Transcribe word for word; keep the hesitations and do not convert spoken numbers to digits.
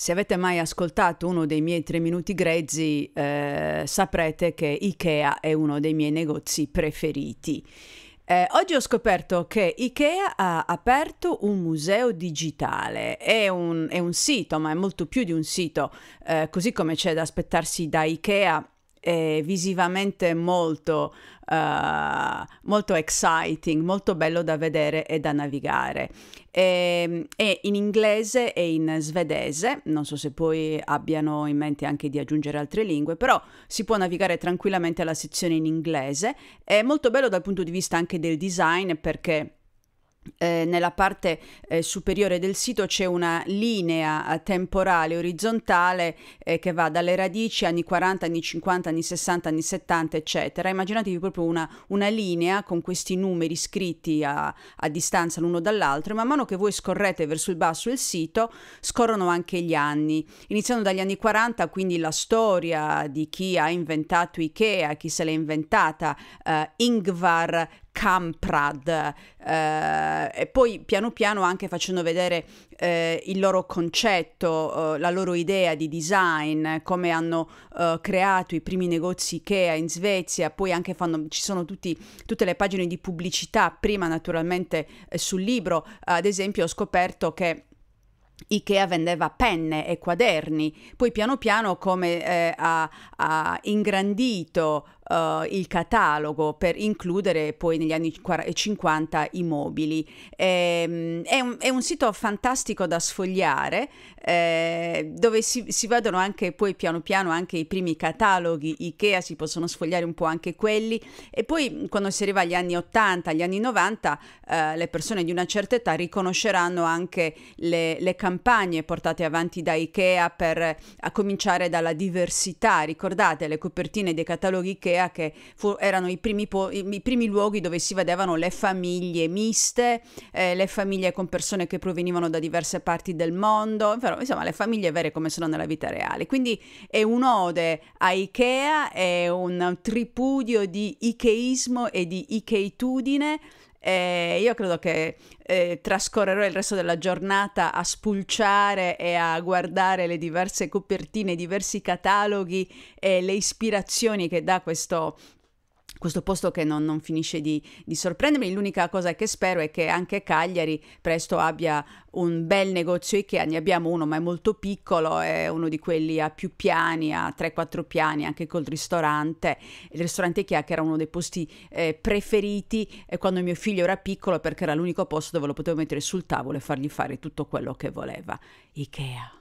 se avete mai ascoltato uno dei miei tre minuti grezzi, eh, saprete che IKEA è uno dei miei negozi preferiti. Eh, oggi ho scoperto che IKEA ha aperto un museo digitale. È un, è un sito, ma è molto più di un sito, eh, così come c'è da aspettarsi da IKEA. È visivamente molto, uh, molto exciting, molto bello da vedere e da navigare. È, è in inglese e in svedese, non so se poi abbiano in mente anche di aggiungere altre lingue, però si può navigare tranquillamente alla sezione in inglese. È molto bello dal punto di vista anche del design, perché Eh, nella parte eh, superiore del sito c'è una linea temporale orizzontale eh, che va dalle radici anni quaranta, anni cinquanta, anni sessanta, anni settanta, eccetera. Immaginatevi proprio una, una linea con questi numeri scritti a, a distanza l'uno dall'altro, e man mano che voi scorrete verso il basso il sito scorrono anche gli anni, iniziando dagli anni quaranta, quindi la storia di chi ha inventato IKEA, chi se l'è inventata, eh, Ingvar Kamprad, eh, e poi piano piano anche facendo vedere eh, il loro concetto, eh, la loro idea di design, come hanno eh, creato i primi negozi IKEA in Svezia. Poi anche fanno, ci sono tutti, tutte le pagine di pubblicità, prima naturalmente eh, sul libro. Ad esempio ho scoperto che IKEA vendeva penne e quaderni, poi piano piano come eh, ha, ha ingrandito Uh, il catalogo per includere poi negli anni cinquanta i mobili. Ehm, è, un, è un sito fantastico da sfogliare, eh, dove si, si vedono anche poi piano piano anche i primi cataloghi IKEA, si possono sfogliare un po' anche quelli, e poi quando si arriva agli anni ottanta, agli anni novanta, eh, le persone di una certa età riconosceranno anche le, le campagne portate avanti da IKEA, per a cominciare dalla diversità. Ricordate le copertine dei cataloghi IKEA, che erano i primi, i primi luoghi dove si vedevano le famiglie miste, eh, le famiglie con persone che provenivano da diverse parti del mondo, però, insomma, le famiglie vere come sono nella vita reale. Quindi è un'ode a IKEA, è un tripudio di ikeismo e di ikeitudine. Eh, io credo che eh, trascorrerò il resto della giornata a spulciare e a guardare le diverse copertine, i diversi cataloghi e le ispirazioni che dà questo, questo posto, che non, non finisce di, di sorprendermi. L'unica cosa che spero è che anche Cagliari presto abbia un bel negozio IKEA. Ne abbiamo uno, ma è molto piccolo, è uno di quelli a più piani, a tre quattro piani, anche col ristorante. Il ristorante IKEA, che era uno dei posti eh, preferiti eh, quando mio figlio era piccolo, perché era l'unico posto dove lo potevo mettere sul tavolo e fargli fare tutto quello che voleva. IKEA.